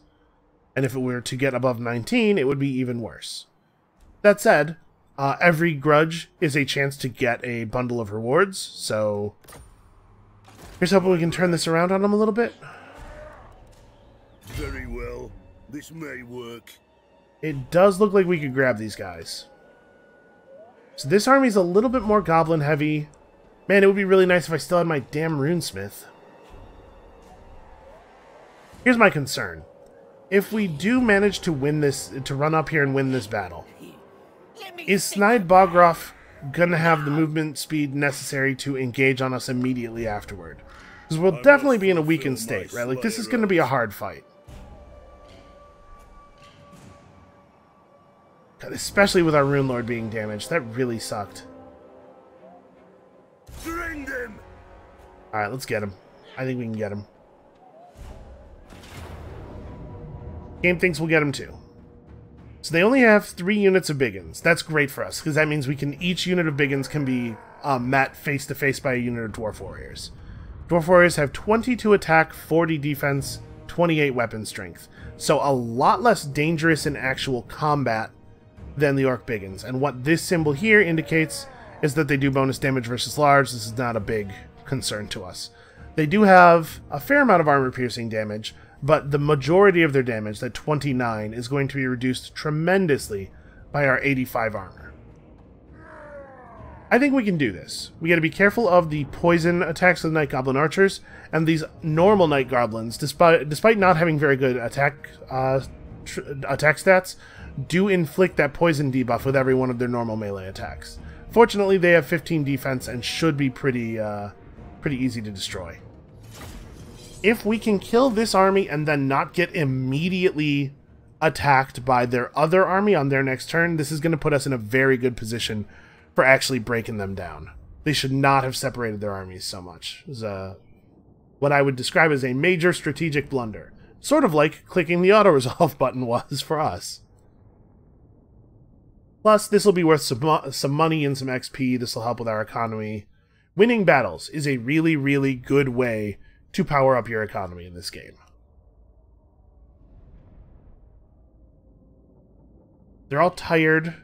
And if it were to get above 19, it would be even worse. That said, every grudge is a chance to get a bundle of rewards, so here's hoping we can turn this around on them a little bit. Very well. This may work. It does look like we could grab these guys. So this army's a little bit more goblin heavy. Man, it would be really nice if I still had my damn runesmith. Here's my concern. If we do manage to win this, to run up here and win this battle, is Snide Bogroff gonna have the movement speed necessary to engage on us immediately afterward? Because we'll definitely be in a weakened state, right? Like, this is gonna be a hard fight. Especially with our Rune Lord being damaged. That really sucked. Alright, let's get him. I think we can get him. Game thinks we'll get him too. So they only have 3 units of Biguns. That's great for us, because that means we can, each unit of Biguns can be met face-to-face by a unit of Dwarf Warriors. Dwarf Warriors have 22 attack, 40 defense, 28 weapon strength. So a lot less dangerous in actual combat than the Orc Biguns, and what this symbol here indicates is that they do bonus damage versus large. This is not a big concern to us. They do have a fair amount of armor-piercing damage, but the majority of their damage, that 29, is going to be reduced tremendously by our 85 armor. I think we can do this. We got to be careful of the poison attacks of the Night Goblin Archers, and these normal Night Goblins, despite not having very good attack stats, do inflict that poison debuff with every one of their normal melee attacks. Fortunately, they have 15 defense and should be pretty easy to destroy. If we can kill this army and then not get immediately attacked by their other army on their next turn, this is going to put us in a very good position for actually breaking them down. They should not have separated their armies so much. It was what I would describe as a major strategic blunder. Sort of like clicking the auto-resolve button was for us. Plus, this will be worth some money and some XP. This will help with our economy. Winning battles is a really, really good way to power up your economy in this game. They're all tired.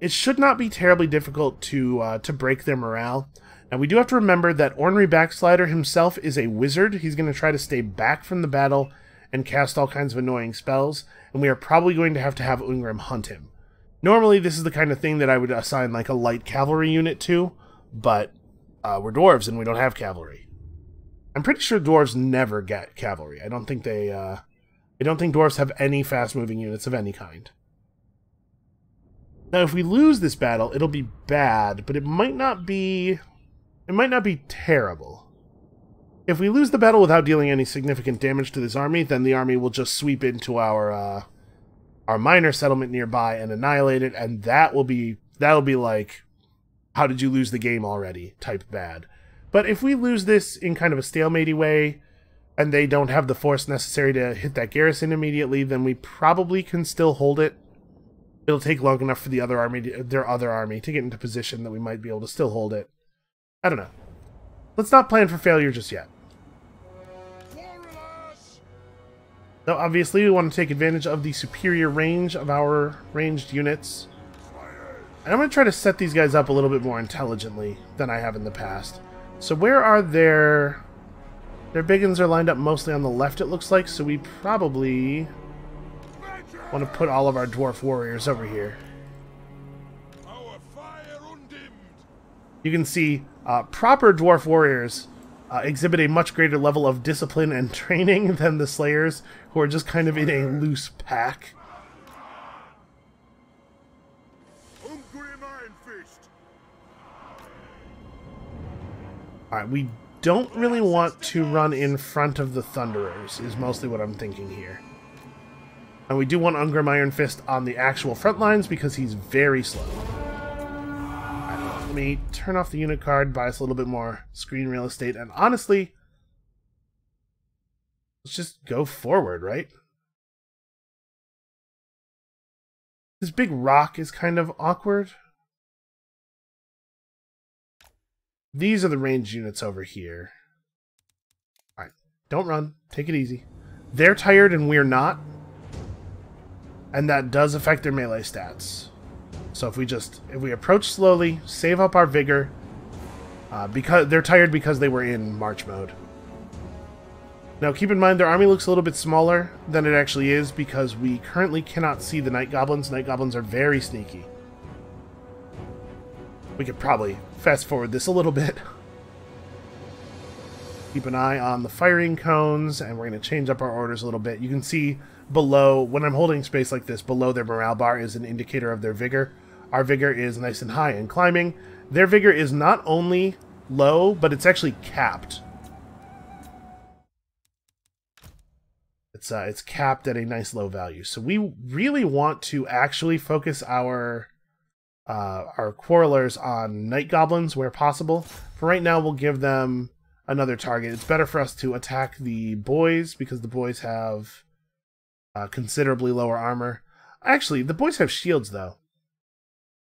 It should not be terribly difficult to break their morale. Now, we do have to remember that Ornery Backslider himself is a wizard. He's going to try to stay back from the battle and cast all kinds of annoying spells, and we are probably going to have Ungrim hunt him. Normally, this is the kind of thing that I would assign, like, a light cavalry unit to, but we're dwarves and we don't have cavalry. I'm pretty sure dwarves never get cavalry. I don't think they... I don't think dwarves have any fast-moving units of any kind. Now, if we lose this battle, it'll be bad, but it might not be... It might not be terrible. If we lose the battle without dealing any significant damage to this army, then the army will just sweep into our minor settlement nearby and annihilate it, and that'll be like, how did you lose the game already type bad. But if we lose this in kind of a stalemate-y way, and they don't have the force necessary to hit that garrison immediately, then we probably can still hold it. It'll take long enough for the other army, to get into position that we might be able to still hold it. I don't know. Let's not plan for failure just yet. Now, obviously, we want to take advantage of the superior range of our ranged units. And I'm going to try to set these guys up a little bit more intelligently than I have in the past. So where are their... Their Biguns are lined up mostly on the left, it looks like, so we probably want to put all of our Dwarf Warriors over here. You can see proper Dwarf Warriors... exhibit a much greater level of discipline and training than the Slayers, who are just kind of in a loose pack. Alright, we don't really want to run in front of the Thunderers, is mostly what I'm thinking here. And we do want Ungrim Iron Fist on the actual front lines, because he's very slow. Let me turn off the unit card, buy us a little bit more screen real estate, and honestly, let's just go forward, right? This big rock is kind of awkward. These are the ranged units over here. Alright, don't run. Take it easy. They're tired and we're not. And that does affect their melee stats. So if we approach slowly, save up our vigor, because they're tired because they were in march mode. Now keep in mind their army looks a little bit smaller than it actually is because we currently cannot see the Night Goblins. Night Goblins are very sneaky. We could probably fast forward this a little bit. Keep an eye on the firing cones, and we're going to change up our orders a little bit. You can see below, when I'm holding space like this, below their morale bar is an indicator of their vigor. Our vigor is nice and high and climbing. Their vigor is not only low, but it's actually capped. It's capped at a nice low value. So we really want to actually focus our Quarrelers on Night Goblins where possible. For right now, we'll give them another target. It's better for us to attack the boys because the boys have considerably lower armor. Actually, the boys have shields though.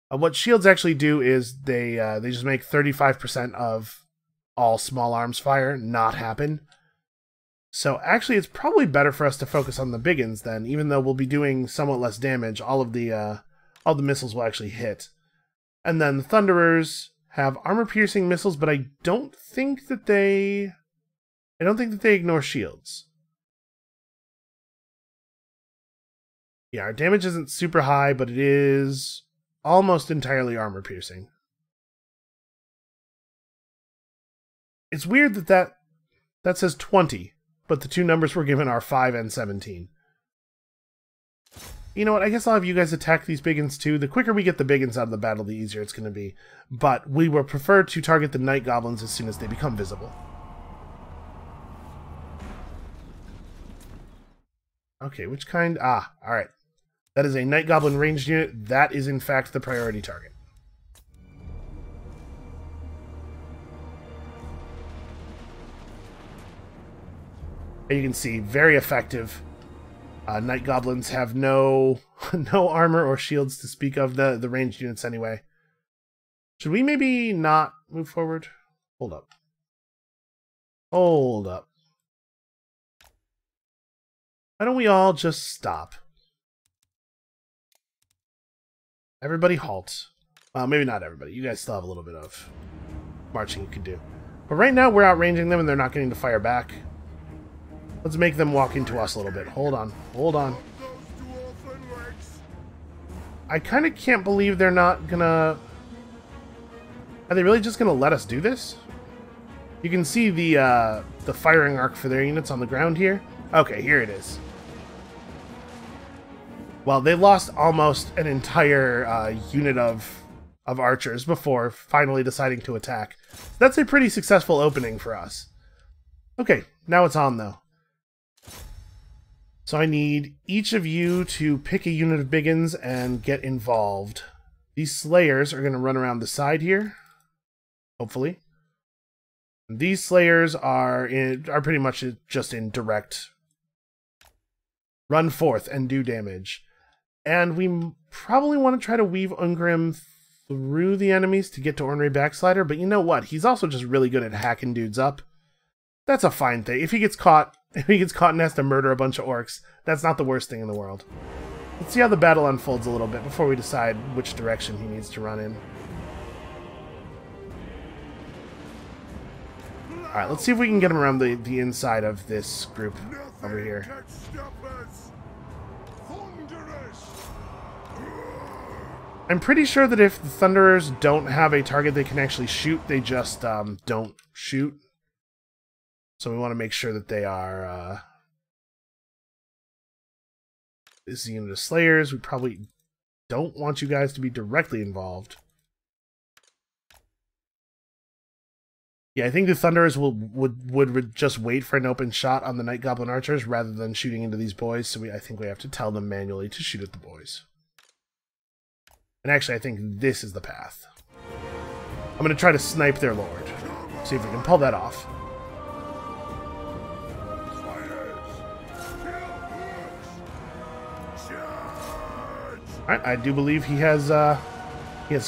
What shields actually do is they just make 35% of all small arms fire not happen. So actually, it's probably better for us to focus on the Biguns then, even though we'll be doing somewhat less damage. All the missiles will actually hit, and then the Thunderers have armor-piercing missiles, but I don't think that they ignore shields. Yeah, our damage isn't super high, but it is almost entirely armor-piercing. It's weird that that says 20, but the two numbers we're given are 5 and 17. You know what, I guess I'll have you guys attack these Biguns too. The quicker we get the Biguns out of the battle, the easier it's going to be. But we will prefer to target the Night Goblins as soon as they become visible. Okay, which kind? Ah, alright. That is a Night Goblin ranged unit. That is in fact the priority target. And you can see, very effective. Night Goblins have no armor or shields to speak of, the ranged units anyway. Should we maybe not move forward? Hold up. Hold up. Why don't we all just stop? Everybody halt. Well, maybe not everybody. You guys still have a little bit of marching you could do. But right now we're outranging them and they're not getting to fire back. Let's make them walk into us a little bit. Hold on. Hold on. I kind of can't believe they're not gonna... Are they really just gonna let us do this? You can see the firing arc for their units on the ground here. Okay, here it is. Well, they lost almost an entire unit of archers before finally deciding to attack. That's a pretty successful opening for us. Okay, now it's on, though. So I need each of you to pick a unit of Biguns and get involved. These Slayers are going to run around the side here, hopefully. And these Slayers are pretty much just in direct... Run forth and do damage. And we probably want to try to weave Ungrim through the enemies to get to Ornery Backslider, but you know what? He's also just really good at hacking dudes up. That's a fine thing. If he gets caught and has to murder a bunch of orcs, that's not the worst thing in the world. Let's see how the battle unfolds a little bit before we decide which direction he needs to run in. Alright, let's see if we can get him around the inside of this group over here. I'm pretty sure that if the Thunderers don't have a target they can actually shoot, they just don't shoot. So we want to make sure that they are... This is a unit of Slayers. We probably don't want you guys to be directly involved. Yeah, I think the Thunderers would just wait for an open shot on the Night Goblin Archers rather than shooting into these boys, so I think we have to tell them manually to shoot at the boys. And actually, I think this is the path. I'm going to try to snipe their lord. See if we can pull that off. Alright, I do believe he has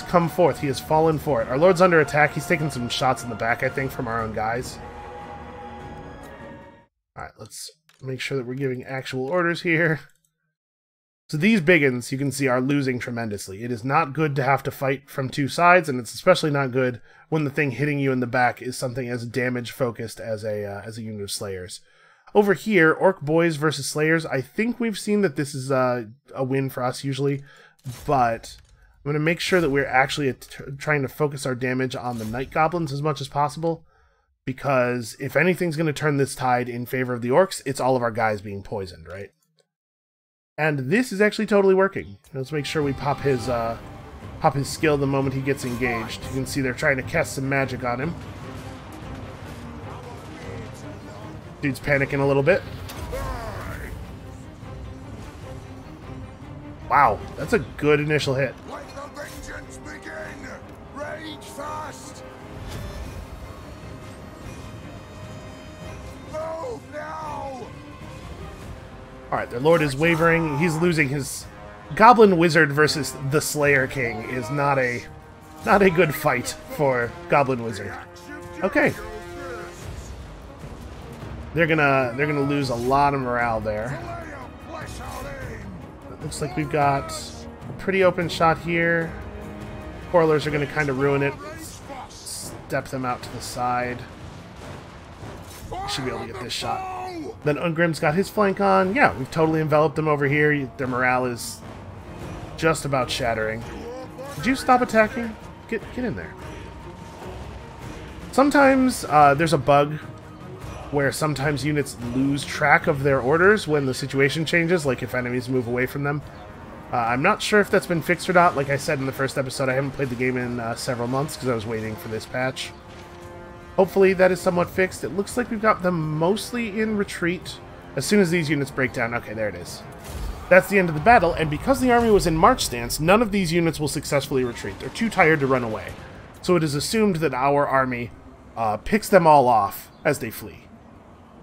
come forth. He has fallen for it. Our lord's under attack. He's taking some shots in the back, I think, from our own guys. Alright, let's make sure that we're giving actual orders here. So these Biguns, you can see, are losing tremendously. It is not good to have to fight from two sides, and it's especially not good when the thing hitting you in the back is something as damage-focused as a unit of Slayers. Over here, Orc Boys versus Slayers, I think we've seen that this is a win for us usually, but... I'm going to make sure that we're actually trying to focus our damage on the Night Goblins as much as possible, because if anything's going to turn this tide in favor of the Orcs, it's all of our guys being poisoned, right? And this is actually totally working. Let's make sure we pop his skill the moment he gets engaged. You can see they're trying to cast some magic on him. Dude's panicking a little bit. Wow, that's a good initial hit. Alright, their lord is wavering. He's losing his... Goblin Wizard versus the Slayer King is not a good fight for Goblin Wizard. Okay. They're gonna lose a lot of morale there. It looks like we've got a pretty open shot here. Quarrelers are gonna kind of ruin it. Step them out to the side. Should be able to get this shot. Then Ungrim's got his flank on. Yeah, we've totally enveloped them over here. Their morale is just about shattering. Did you stop attacking? Get in there. Sometimes there's a bug where sometimes units lose track of their orders when the situation changes, like if enemies move away from them. I'm not sure if that's been fixed or not. Like I said in the first episode, I haven't played the game in several months because I was waiting for this patch. Hopefully that is somewhat fixed. It looks like we've got them mostly in retreat. As soon as these units break down... Okay, there it is. That's the end of the battle, and because the army was in march stance, none of these units will successfully retreat. They're too tired to run away. So it is assumed that our army picks them all off as they flee.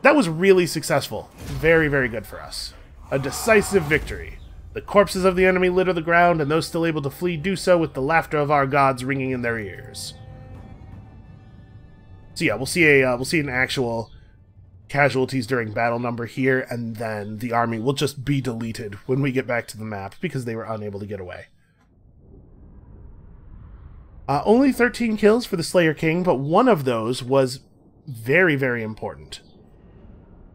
That was really successful. Very, very good for us. A decisive victory. The corpses of the enemy litter the ground, and those still able to flee do so with the laughter of our gods ringing in their ears. So yeah, we'll see an actual casualties during battle number here, and then the army will just be deleted when we get back to the map because they were unable to get away. Only 13 kills for the Slayer King, but one of those was very, very important.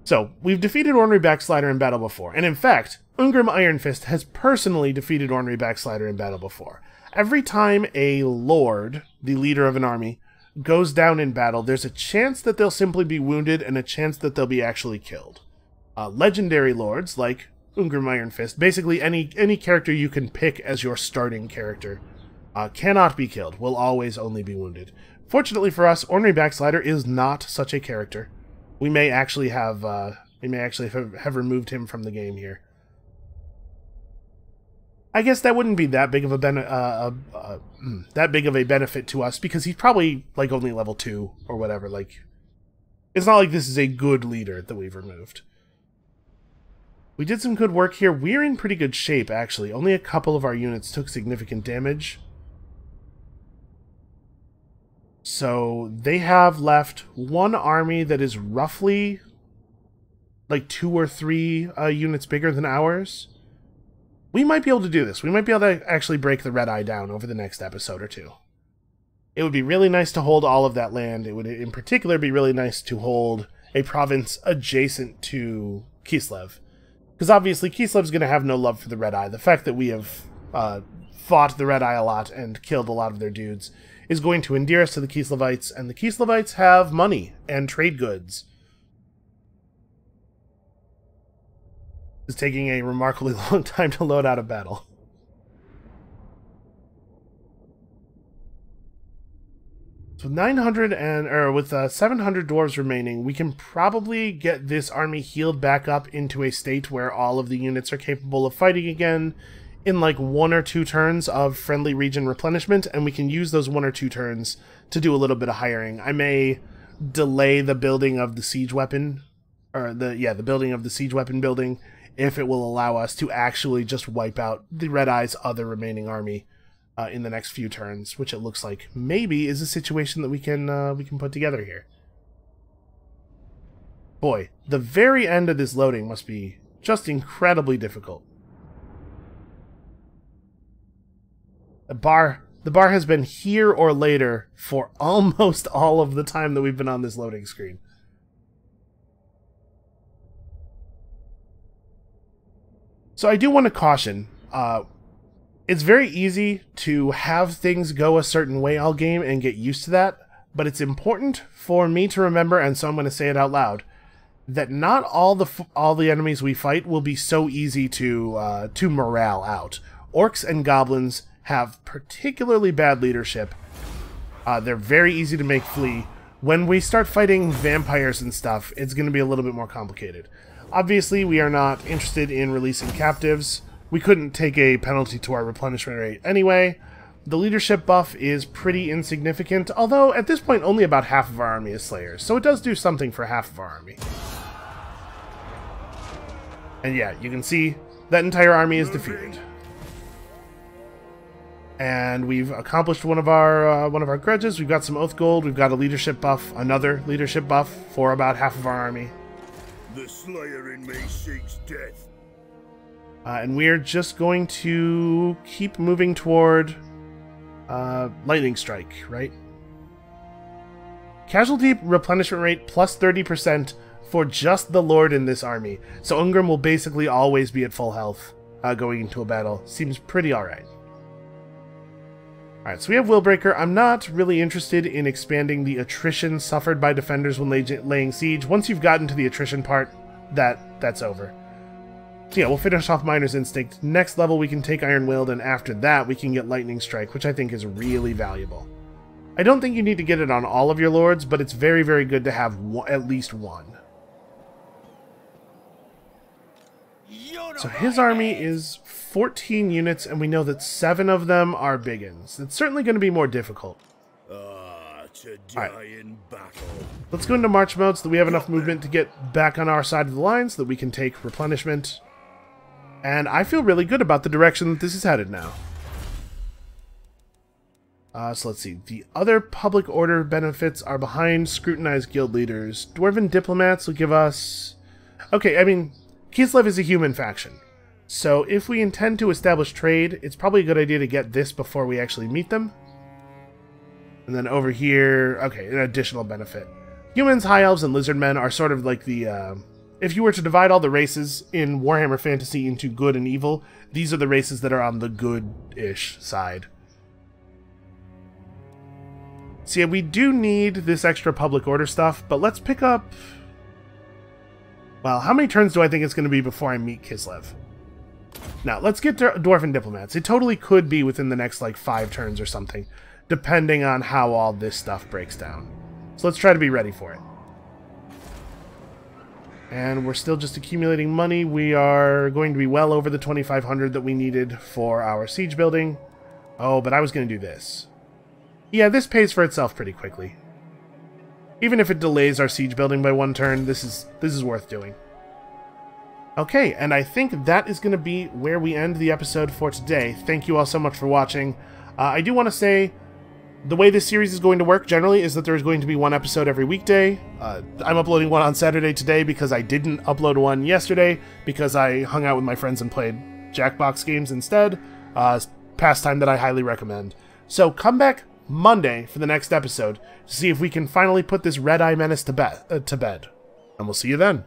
So we've defeated Ornery Backslider in battle before, and in fact, Ungrim Ironfist has personally defeated Ornery Backslider in battle before. Every time a lord, the leader of an army, goes down in battle, there's a chance that they'll simply be wounded and a chance that they'll be actually killed. Legendary lords, like Ungrim Ironfist, basically any character you can pick as your starting character, cannot be killed, will always only be wounded. Fortunately for us, Ornery Backslider is not such a character. We may actually have we may actually have removed him from the game here. I guess that wouldn't be that big of a benefit to us, because he's probably like only level 2 or whatever. Like, it's not like this is a good leader that we've removed. We did some good work here. We're in pretty good shape, actually. Only a couple of our units took significant damage. So they have left one army that is roughly like 2 or 3 units bigger than ours. We might be able to do this. We might be able to actually break the Red Eye down over the next episode or two. It would be really nice to hold all of that land. It would, in particular, be really nice to hold a province adjacent to Kislev. Because obviously Kislev's going to have no love for the Red Eye. The fact that we have fought the Red Eye a lot and killed a lot of their dudes is going to endear us to the Kislevites, and the Kislevites have money and trade goods. Is taking a remarkably long time to load out a battle. So 700 dwarves remaining, we can probably get this army healed back up into a state where all of the units are capable of fighting again in like 1 or 2 turns of friendly region replenishment, and we can use those 1 or 2 turns to do a little bit of hiring. I may delay the building of the siege weapon, or the building of the siege weapon building, if it will allow us to actually just wipe out the Red Eye's other remaining army in the next few turns, which it looks like maybe is a situation that we can put together here. Boy, the very end of this loading must be just incredibly difficult. The bar has been here or later for almost all of the time that we've been on this loading screen. So I do want to caution, it's very easy to have things go a certain way all game and get used to that, but it's important for me to remember, and so I'm going to say it out loud, that not all the enemies we fight will be so easy to morale out. Orcs and goblins have particularly bad leadership. They're very easy to make flee. When we start fighting vampires and stuff, it's going to be a little bit more complicated. Obviously, we are not interested in releasing captives. We couldn't take a penalty to our replenishment rate anyway. The leadership buff is pretty insignificant, although at this point only about half of our army is slayers, so it does do something for half of our army. And yeah, you can see that entire army is defeated. And we've accomplished one of our grudges. We've got some oath gold, we've got a leadership buff, another leadership buff for about half of our army. The Slayer in me seeks death. And we're just going to keep moving toward Lightning Strike, right? Casualty replenishment rate plus 30% for just the Lord in this army. So Ungrim will basically always be at full health going into a battle. Seems pretty alright. Alright, so we have Willbreaker. I'm not really interested in expanding the attrition suffered by defenders when laying siege. Once you've gotten to the attrition part, that's over. So yeah, we'll finish off Miner's Instinct. Next level we can take Iron Willed, and after that we can get Lightning Strike, which I think is really valuable. I don't think you need to get it on all of your lords, but it's very, very good to have at least one. So his army is 14 units, and we know that 7 of them are Biguns. It's certainly going to be more difficult. Let's go into march mode so that we have enough movement to get back on our side of the line so that we can take replenishment. And I feel really good about the direction that this is headed now. So let's see. The other public order benefits are behind. Scrutinize guild leaders. Dwarven Diplomats will give us... Okay, I mean... Kislev is a human faction, so if we intend to establish trade, it's probably a good idea to get this before we actually meet them. And then over here, okay, an additional benefit. Humans, High Elves, and Lizardmen are sort of like If you were to divide all the races in Warhammer Fantasy into good and evil, these are the races that are on the good-ish side. So yeah, we do need this extra public order stuff, but let's pick up... Well, how many turns do I think it's going to be before I meet Kislev? Now, let's get Dwarven Diplomats. It totally could be within the next, like, 5 turns or something, depending on how all this stuff breaks down. So let's try to be ready for it. And we're still just accumulating money. We are going to be well over the 2,500 that we needed for our siege building. Oh, but I was going to do this. Yeah, this pays for itself pretty quickly. Even if it delays our siege building by 1 turn, this is worth doing. Okay, and I think that is going to be where we end the episode for today. Thank you all so much for watching. I do want to say, the way this series is going to work generally is that there's going to be 1 episode every weekday. I'm uploading 1 on Saturday today because I didn't upload 1 yesterday because I hung out with my friends and played Jackbox games instead. Pastime that I highly recommend. So come back Monday for the next episode to see if we can finally put this Red Eye menace to bed. And we'll see you then.